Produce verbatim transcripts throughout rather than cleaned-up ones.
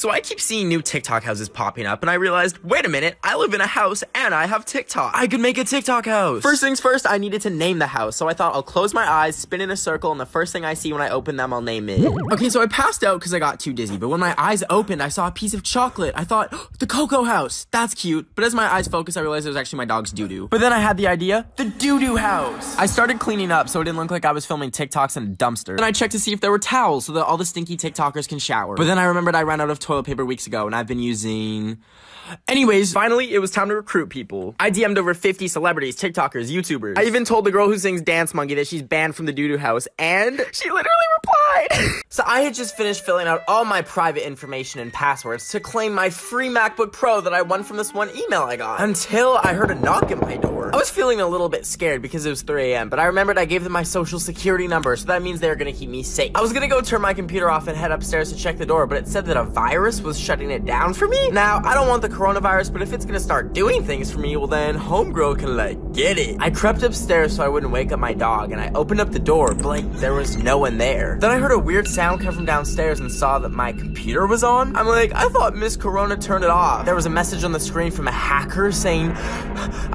So I keep seeing new TikTok houses popping up, and I realized, wait a minute, I live in a house and I have TikTok. I could make a TikTok house. First things first, I needed to name the house, so I thought I'll close my eyes, spin in a circle, and the first thing I see when I open them, I'll name it. Okay, so I passed out because I got too dizzy, but when my eyes opened, I saw a piece of chocolate. I thought, oh, the Cocoa House. That's cute. But as my eyes focused, I realized it was actually my dog's doo-doo. But then I had the idea, the doo-doo house. I started cleaning up so it didn't look like I was filming TikToks in a dumpster. Then I checked to see if there were towels so that all the stinky TikTokers can shower. But then I remembered I ran out of toilet paper weeks ago, and I've been using... Anyways, finally, it was time to recruit people. I D M'd over fifty celebrities, TikTokers, YouTubers. I even told the girl who sings Dance Monkey that she's banned from the doo-doo house, and she literally replied. So I had just finished filling out all my private information and passwords to claim my free MacBook Pro that I won from this one email I got, until I heard a knock at my door. I was feeling a little bit scared because it was three A M, but I remembered I gave them my social security number, so that means they were gonna keep me safe. I was gonna go turn my computer off and head upstairs to check the door, but it said that a virus was shutting it down for me? Now, I don't want the coronavirus, but if it's gonna start doing things for me, well then, homegirl can, like, get it. I crept upstairs so I wouldn't wake up my dog, and I opened up the door, but, like, there was no one there. Then I heard a weird sound come from downstairs and saw that my computer was on. I'm like, I thought Miss Corona turned it off. There was a message on the screen from a hacker saying,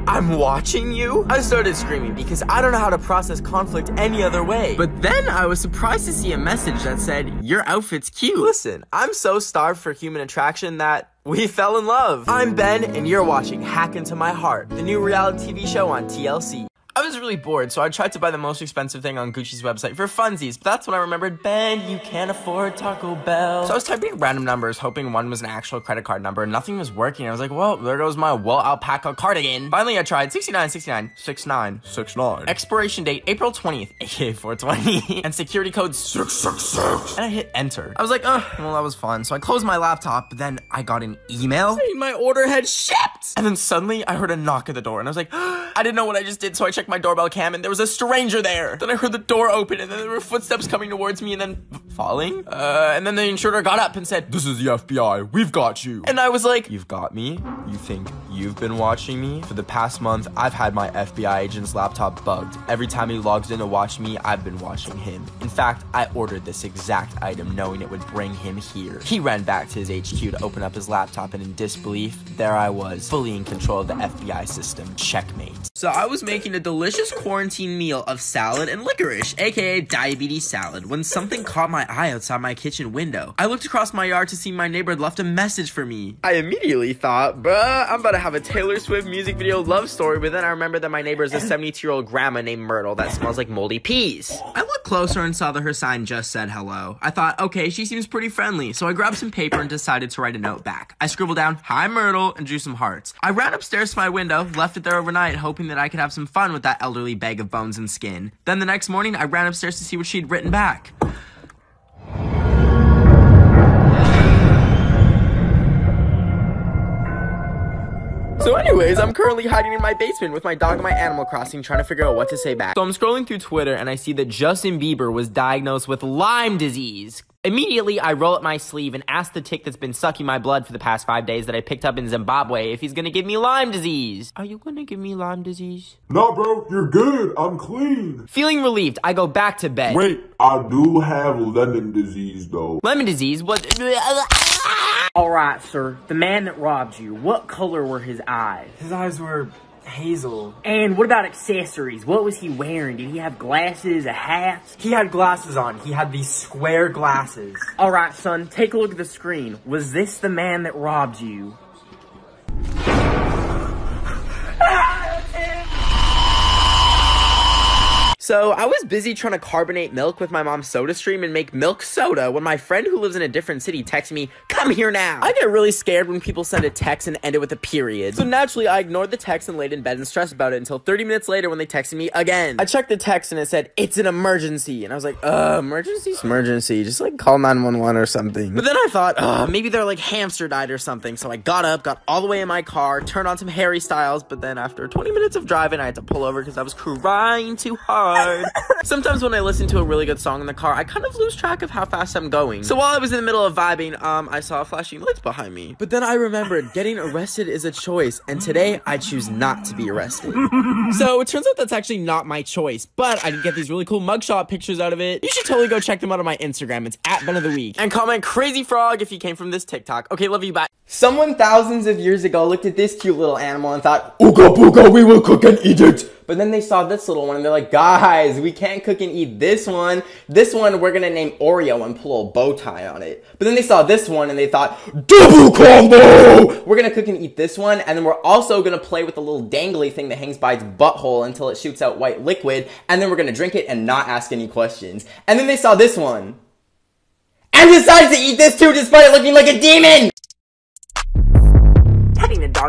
I'm watching you. I started screaming because I don't know how to process conflict any other way. But then I was surprised to see a message that said, your outfit's cute. Listen, I'm so starved for human attraction that we fell in love. I'm Ben, and you're watching Hack Into My Heart, the new reality T V show on T L C. I was really bored, so I tried to buy the most expensive thing on Gucci's website for funsies, but that's when I remembered, Ben, you can't afford Taco Bell. So I was typing random numbers, hoping one was an actual credit card number, and nothing was working. I was like, well, there goes my wool alpaca cardigan. Finally, I tried sixty-nine, sixty-nine, sixty-nine, sixty-nine. Expiration date, April twentieth, aka four twenty, and security code six six six. And I hit enter. I was like, oh, well, that was fun. So I closed my laptop, but then I got an email saying my order had shipped. And then suddenly, I heard a knock at the door, and I was like, oh, I didn't know what I just did, so I checked my doorbell cam, and there was a stranger there. Then I heard the door open, and then there were footsteps coming towards me, and then falling. Uh, and then the intruder got up and said, this is the F B I. We've got you. And I was like, you've got me? You think you've been watching me? For the past month, I've had my F B I agent's laptop bugged. Every time he logs in to watch me, I've been watching him. In fact, I ordered this exact item knowing it would bring him here. He ran back to his H Q to open up his laptop, and in disbelief, there I was, fully in control of the F B I system. Checkmate. So I was making a delicious quarantine meal of salad and licorice, aka diabetes salad, when something caught my eye outside my kitchen window. I looked across my yard to see my neighbor had left a message for me. I immediately thought, bruh, I'm about to have a Taylor Swift music video love story, but then I remembered that my neighbor is a seventy-two-year-old grandma named Myrtle that smells like moldy peas. I looked closer and saw that her sign just said hello. I thought, okay, she seems pretty friendly, so I grabbed some paper and decided to write a note back. I scribbled down, hi Myrtle, and drew some hearts. I ran upstairs to my window, left it there overnight, hoping that I could have some fun with that elderly bag of bones and skin. Then the next morning, I ran upstairs to see what she'd written back. So anyways, I'm currently hiding in my basement with my dog and my Animal Crossing, trying to figure out what to say back. So I'm scrolling through Twitter, and I see that Justin Bieber was diagnosed with Lyme disease. Immediately, I roll up my sleeve and ask the tick that's been sucking my blood for the past five days that I picked up in Zimbabwe if he's gonna give me Lyme disease. Are you gonna give me Lyme disease? No, bro, you're good. I'm clean. Feeling relieved, I go back to bed. Wait, I do have lemon disease, though. Lemon disease was... All right, sir. The man that robbed you, what color were his eyes? His eyes were... hazel. And what about accessories? What was he wearing? Did he have glasses, a hat? He had glasses on. He had these square glasses. All right, son, take a look at the screen. Was this the man that robbed you? So I was busy trying to carbonate milk with my mom's SodaStream and make milk soda when my friend who lives in a different city texted me, come here now. I get really scared when people send a text and end it with a period. So naturally, I ignored the text and laid in bed and stressed about it until thirty minutes later when they texted me again. I checked the text and it said, it's an emergency. And I was like, uh, emergency's emergency. Just like call nine one one or something. But then I thought, uh, maybe they're like hamster died or something. So I got up, got all the way in my car, turned on some Harry Styles. But then after twenty minutes of driving, I had to pull over because I was crying too hard. god. Sometimes when I listen to a really good song in the car, I kind of lose track of how fast I'm going. So while I was in the middle of vibing, um, I saw flashing lights behind me. But then I remembered getting arrested is a choice, and today I choose not to be arrested. So it turns out that's actually not my choice, but I can get these really cool mugshot pictures out of it. You should totally go check them out on my Instagram. It's at Ben of the Week. And comment Crazy Frog if you came from this TikTok. Okay, love you, bye. Someone thousands of years ago looked at this cute little animal and thought, ooga booga, we will cook and eat it. But then they saw this little one and they're like, guys, we can't cook and eat this one. This one we're gonna name Oreo and pull a bow tie on it. But then they saw this one and they thought, double combo! We're gonna cook and eat this one, and then we're also gonna play with the little dangly thing that hangs by its butthole until it shoots out white liquid, and then we're gonna drink it and not ask any questions. And then they saw this one and decided to eat this too despite it looking like a demon!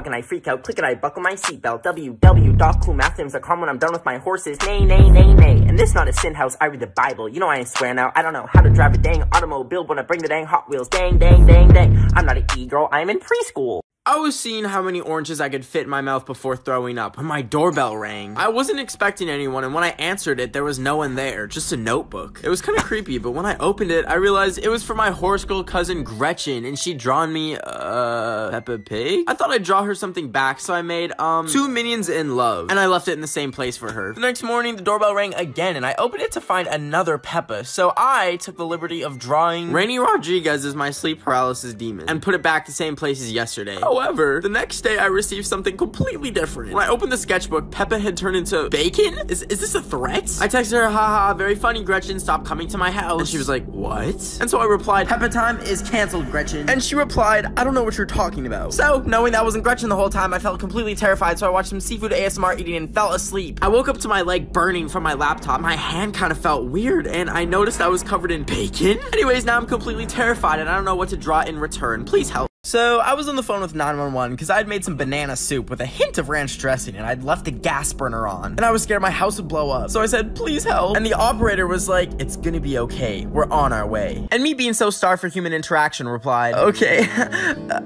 And I freak out, click it, I buckle my seatbelt. w w w dot cool math games dot com when I'm done with my horses. Nay, nay, nay, nay. And this not a sin house, I read the Bible. You know I ain't swear now. I don't know how to drive a dang automobile when I bring the dang Hot Wheels. Dang, dang, dang, dang. I'm not an e-girl, I'm in preschool. I was seeing how many oranges I could fit in my mouth before throwing up when my doorbell rang. I wasn't expecting anyone, and when I answered it, there was no one there, just a notebook. It was kind of creepy, but when I opened it, I realized it was for my horse girl cousin Gretchen, and she'd drawn me, uh, Peppa Pig? I thought I'd draw her something back, so I made, um, two minions in love, and I left it in the same place for her. The next morning, the doorbell rang again, and I opened it to find another Peppa, so I took the liberty of drawing Rainy Rodriguez as my sleep paralysis demon, and put it back the same place as yesterday. Oh, however, the next day I received something completely different. When I opened the sketchbook, Peppa had turned into bacon? Is, is this a threat? I texted her, haha, very funny, Gretchen, stop coming to my house. And she was like, what? And so I replied, Peppa time is canceled, Gretchen. And she replied, I don't know what you're talking about. So, knowing that wasn't Gretchen the whole time, I felt completely terrified, so I watched some seafood A S M R eating and fell asleep. I woke up to my leg burning from my laptop. My hand kind of felt weird, and I noticed I was covered in bacon? Anyways, now I'm completely terrified, and I don't know what to draw in return. Please help. So, I was on the phone with nine one one because I had made some banana soup with a hint of ranch dressing, and I'd left the gas burner on, and I was scared my house would blow up. So I said, please help. And the operator was like, it's gonna be okay. We're on our way. And me being so starved for human interaction replied, okay,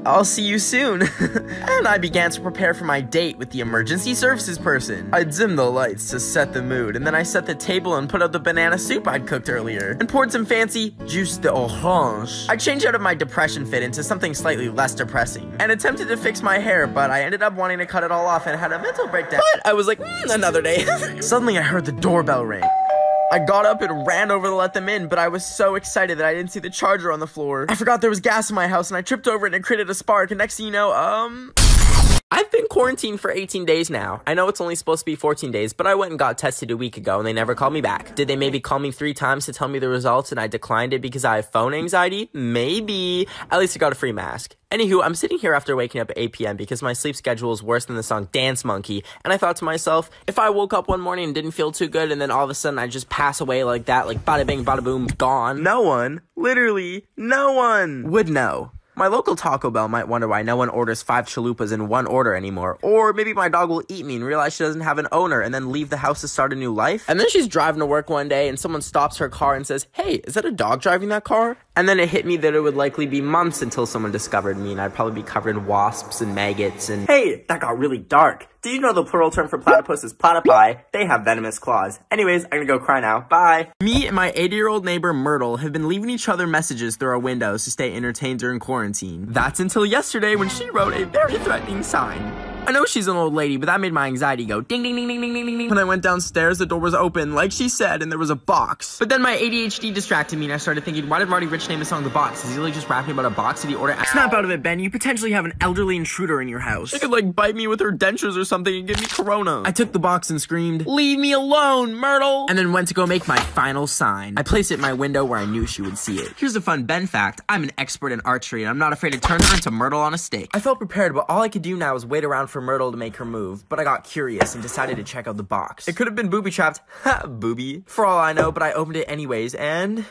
I'll see you soon. And I began to prepare for my date with the emergency services person. I dimmed the lights to set the mood, and then I set the table and put out the banana soup I'd cooked earlier, and poured some fancy juice d'orange. I changed out of my depression fit into something slightly less depressing, and attempted to fix my hair, but I ended up wanting to cut it all off and had a mental breakdown. But I was like, mm, another day. Suddenly I heard the doorbell ring. I got up and ran over to let them in, but I was so excited that I didn't see the charger on the floor. I forgot there was gas in my house, and I tripped over it and it created a spark, and next thing you know, um... I've been quarantined for eighteen days now. I know it's only supposed to be fourteen days, but I went and got tested a week ago and they never called me back. Did they maybe call me three times to tell me the results and I declined it because I have phone anxiety? Maybe. At least I got a free mask. Anywho, I'm sitting here after waking up at eight p m because my sleep schedule is worse than the song Dance Monkey, and I thought to myself, if I woke up one morning and didn't feel too good and then all of a sudden I just pass away like that, like bada bing, bada boom, gone, no one, literally no one would know. My local Taco Bell might wonder why no one orders five chalupas in one order anymore. Or maybe my dog will eat me and realize she doesn't have an owner and then leave the house to start a new life. And then she's driving to work one day and someone stops her car and says, hey, is that a dog driving that car? And then it hit me that it would likely be months until someone discovered me and I'd probably be covered in wasps and maggots and— Hey, that got really dark. Did you know the plural term for platypus is platypi? They have venomous claws. Anyways, I'm gonna go cry now. Bye. Me and my eighty-year-old neighbor Myrtle have been leaving each other messages through our windows to stay entertained during quarantine. That's until yesterday when she wrote a very threatening sign. I know she's an old lady, but that made my anxiety go ding ding ding ding ding ding ding. When I went downstairs, the door was open, like she said, and there was a box. But then my A D H D distracted me and I started thinking, why did Marty Rich name his song The Box? Is he like just rapping about a box? Did he order— Snap out of it, Ben. You potentially have an elderly intruder in your house. She could like bite me with her dentures or something and give me corona. I took the box and screamed, leave me alone, Myrtle! And then went to go make my final sign. I placed it in my window where I knew she would see it. Here's a fun Ben fact. I'm an expert in archery and I'm not afraid to turn her into Myrtle on a stake. I felt prepared, but all I could do now was wait around for Myrtle to make her move, but I got curious and decided to check out the box. It could have been booby-trapped, ha, booby, for all I know, but I opened it anyways, and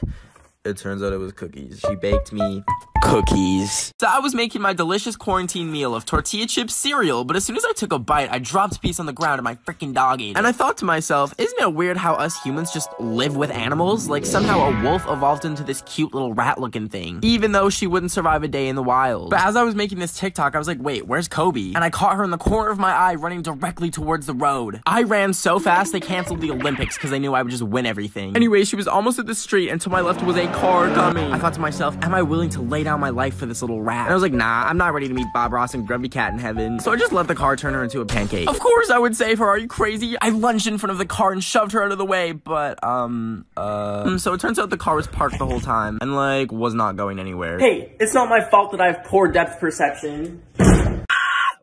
It turns out it was cookies. She baked me cookies. So I was making my delicious quarantine meal of tortilla chip cereal, but as soon as I took a bite, I dropped a piece on the ground and my freaking dog ate it. And I thought to myself, isn't it weird how us humans just live with animals? Like somehow a wolf evolved into this cute little rat-looking thing, even though she wouldn't survive a day in the wild. But as I was making this TikTok, I was like, wait, where's Kobe? And I caught her in the corner of my eye running directly towards the road. I ran so fast, they canceled the Olympics because they knew I would just win everything. Anyway, she was almost at the street, and to my left was a car coming. I thought to myself, am I willing to lay down my life for this little rat? And I was like, nah, I'm not ready to meet Bob Ross and Grumpy Cat in heaven. So I just let the car turn her into a pancake. Of course I would save her, are you crazy? I lunged in front of the car and shoved her out of the way, but, um, uh... So it turns out the car was parked the whole time and, like, was not going anywhere. Hey, it's not my fault that I have poor depth perception.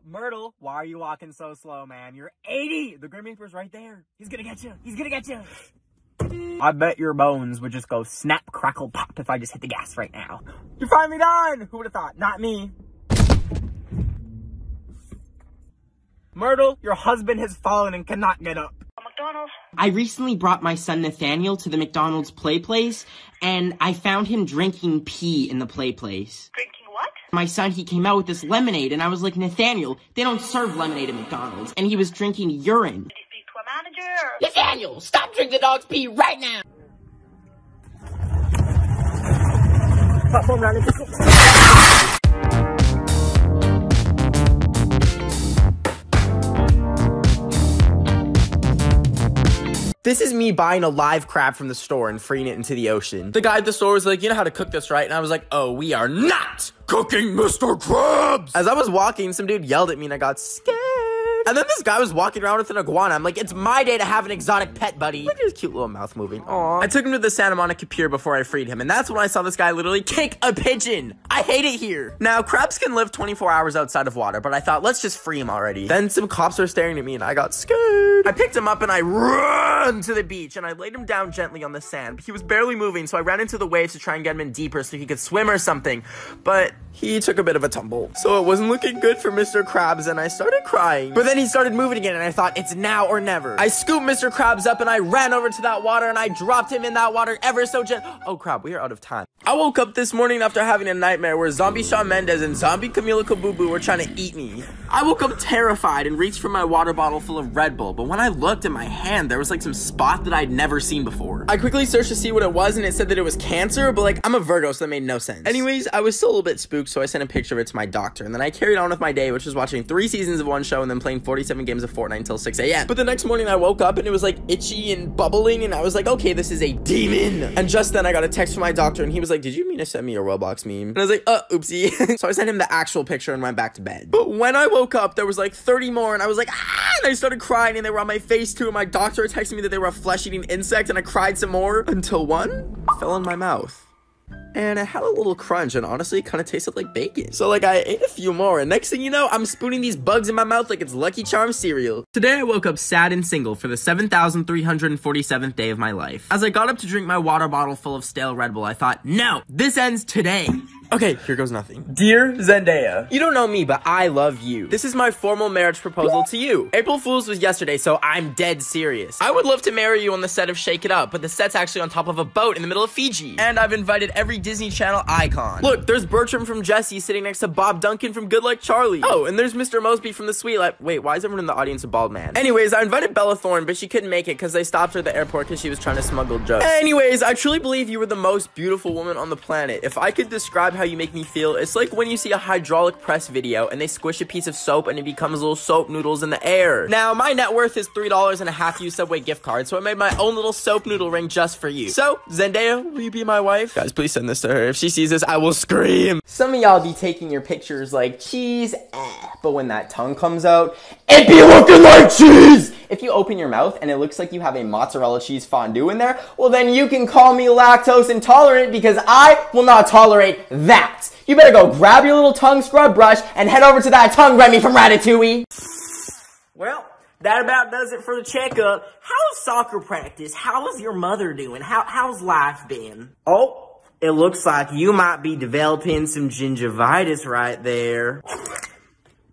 Myrtle, why are you walking so slow, man? You're eighty! The Grim Reaper's right there. He's gonna get you. He's gonna get you. I bet your bones would just go snap, crackle, pop if I just hit the gas right now. You're finally done! Who would have thought? Not me. Myrtle, your husband has fallen and cannot get up. McDonald's. I recently brought my son Nathaniel to the McDonald's play place, and I found him drinking pee in the play place. Drinking what? My son, he came out with this lemonade, and I was like, Nathaniel, they don't serve lemonade at McDonald's. And he was drinking urine. Manager. Nathaniel, stop drinking the dog's pee right now. This is me buying a live crab from the store and freeing it into the ocean. The guy at the store was like, you know how to cook this, right? And I was like, oh, we are not cooking Mister Krabs. As I was walking, some dude yelled at me and I got scared. And then this guy was walking around with an iguana. I'm like, it's my day to have an exotic pet, buddy. Look at his cute little mouth moving. Aww. I took him to the Santa Monica Pier before I freed him, and that's when I saw this guy literally kick a pigeon. I hate it here. Now, crabs can live twenty-four hours outside of water, but I thought, let's just free him already. Then some cops were staring at me, and I got scared. I picked him up, and I ran to the beach, and I laid him down gently on the sand. But he was barely moving, so I ran into the waves to try and get him in deeper so he could swim or something. But he took a bit of a tumble. So it wasn't looking good for Mister Krabs, and I started crying. But then he started moving again, and I thought, it's now or never. I scooped Mister Krabs up, and I ran over to that water, and I dropped him in that water ever so gently. Oh, crap, we are out of time. I woke up this morning after having a nightmare where zombie Shawn Mendes and zombie Camila Kabubu were trying to eat me. I woke up terrified and reached for my water bottle full of Red Bull, but when I looked at my hand, there was, like, some spot that I'd never seen before. I quickly searched to see what it was, and it said that it was cancer, but, like, I'm a Virgo, so that made no sense. Anyways, I was still a little bit spooked, so I sent a picture of it to my doctor, and then I carried on with my day, which was watching three seasons of one show and then playing forty-seven games of Fortnite until six A M But the next morning I woke up and it was like itchy and bubbling and I was like, okay, this is a demon. And just then I got a text from my doctor and he was like, did you mean to send me a Roblox meme? And I was like, uh, oopsie. So I sent him the actual picture and went back to bed. But when I woke up, there was like thirty more and I was like, ah, and I started crying and they were on my face too. And my doctor texted me that they were a flesh-eating insect and I cried some more until one fell in my mouth. And it had a little crunch and honestly kind of tasted like bacon. So like I ate a few more and next thing you know, I'm spooning these bugs in my mouth like it's Lucky Charms cereal. Today I woke up sad and single for the seven thousand three hundred forty-seventh day of my life. As I got up to drink my water bottle full of stale Red Bull, I thought, no, this ends today. Okay, here goes nothing. Dear Zendaya, you don't know me, but I love you. This is my formal marriage proposal to you. April Fool's was yesterday, so I'm dead serious. I would love to marry you on the set of Shake It Up, but the set's actually on top of a boat in the middle of Fiji. And I've invited every Disney Channel icon. Look, there's Bertram from Jessie sitting next to Bob Duncan from Good Luck Charlie. Oh, and there's Mister Mosby from The Sweet Life. Wait, why is everyone in the audience a bald man? Anyways, I invited Bella Thorne, but she couldn't make it because they stopped her at the airport because she was trying to smuggle drugs. Anyways, I truly believe you were the most beautiful woman on the planet. If I could describe how you make me feel, it's like when you see a hydraulic press video and they squish a piece of soap and it becomes little soap noodles in the air. Now, my net worth is three dollars and a half U Subway gift card, so I made my own little soap noodle ring just for you. So, Zendaya, will you be my wife? Guys, please send this to her. If she sees this, I will scream. Some of y'all be taking your pictures like cheese, eh, but when that tongue comes out, it be looking like cheese! If you open your mouth and it looks like you have a mozzarella cheese fondue in there, well then you can call me lactose intolerant because I will not tolerate that. You better go grab your little tongue scrub brush and head over to that tongue Remy from Ratatouille. Well, that about does it for the checkup. How's soccer practice? How's your mother doing? How, how's life been? Oh, it looks like you might be developing some gingivitis right there.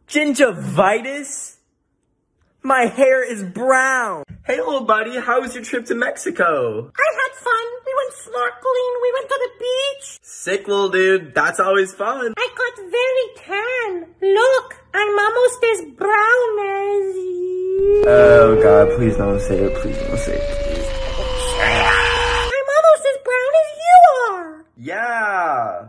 Gingivitis? My hair is brown. Hey, little buddy, how was your trip to Mexico? I had fun. We went went snorkeling, we went to the beach. Sick little dude, that's always fun. I got very tan. Look, I'm almost as brown as you. Oh God, please don't say it, please don't say it. Please don't say it. I'm almost as brown as you are. Yeah.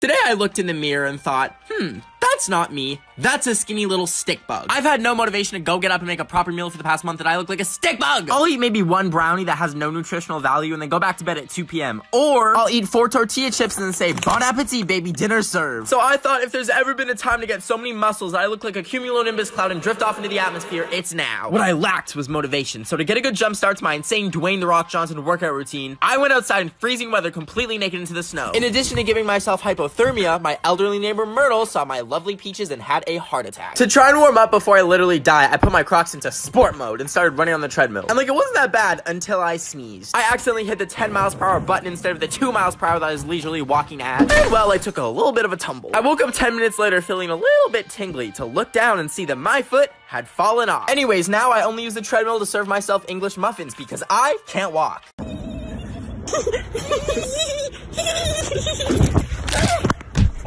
Today I looked in the mirror and thought, hmm, that's not me. That's a skinny little stick bug. I've had no motivation to go get up and make a proper meal for the past month, and I look like a stick bug. I'll eat maybe one brownie that has no nutritional value and then go back to bed at two p m Or I'll eat four tortilla chips and then say, bon appetit, baby, dinner served. So I thought if there's ever been a time to get so many muscles that I look like a cumulonimbus cloud and drift off into the atmosphere, it's now. What I lacked was motivation. So to get a good jump start to my insane Dwayne The Rock Johnson workout routine, I went outside in freezing weather completely naked into the snow. In addition to giving myself hypothermia, my elderly neighbor Myrtle saw my lovely peaches and had a heart attack. To try and warm up before I literally die, I put my Crocs into sport mode and started running on the treadmill. And like, it wasn't that bad until I sneezed. I accidentally hit the ten miles per hour button instead of the two miles per hour that I was leisurely walking at. And well, I took a little bit of a tumble. I woke up ten minutes later feeling a little bit tingly to look down and see that my foot had fallen off. Anyways, now I only use the treadmill to serve myself English muffins because I can't walk.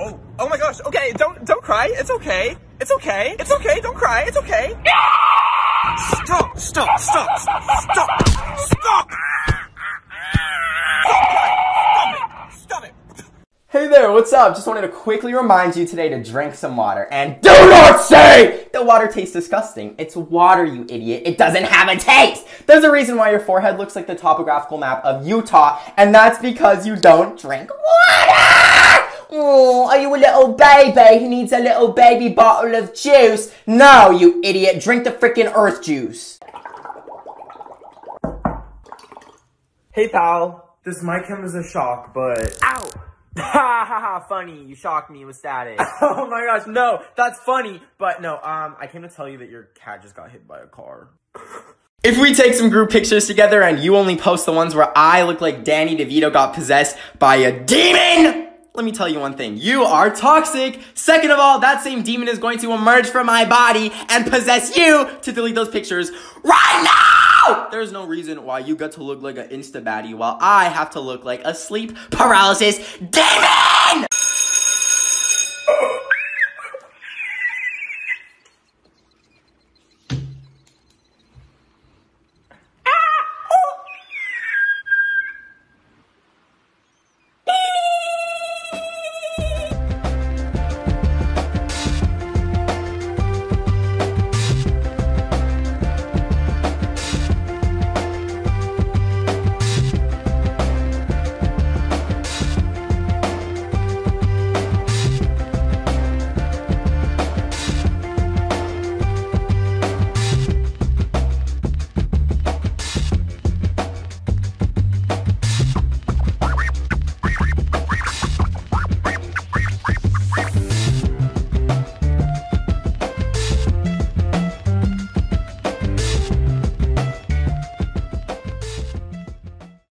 Oh, oh my gosh, okay, don't don't cry, it's okay, it's okay, it's okay, don't cry, it's okay. Stop, stop, stop, stop, stop, stop, stop it, stop it. Hey there, what's up? Just wanted to quickly remind you today to drink some water and do not say the water tastes disgusting. It's water, you idiot. It doesn't have a taste. There's a reason why your forehead looks like the topographical map of Utah, and that's because you don't drink water. Oh, are you a little baby who needs a little baby bottle of juice? No, you idiot. Drink the freaking earth juice. Hey, pal. This mic came as a shock, but... Ow! Ha ha ha, funny. You shocked me with static. Oh my gosh, no. That's funny. But no, um, I came to tell you that your cat just got hit by a car. If we take some group pictures together and you only post the ones where I look like Danny DeVito got possessed by a demon... Let me tell you one thing. You are toxic. Second of all, that same demon is going to emerge from my body and possess you to delete those pictures right now! There's no reason why you get to look like an Insta baddie while I have to look like a sleep paralysis demon!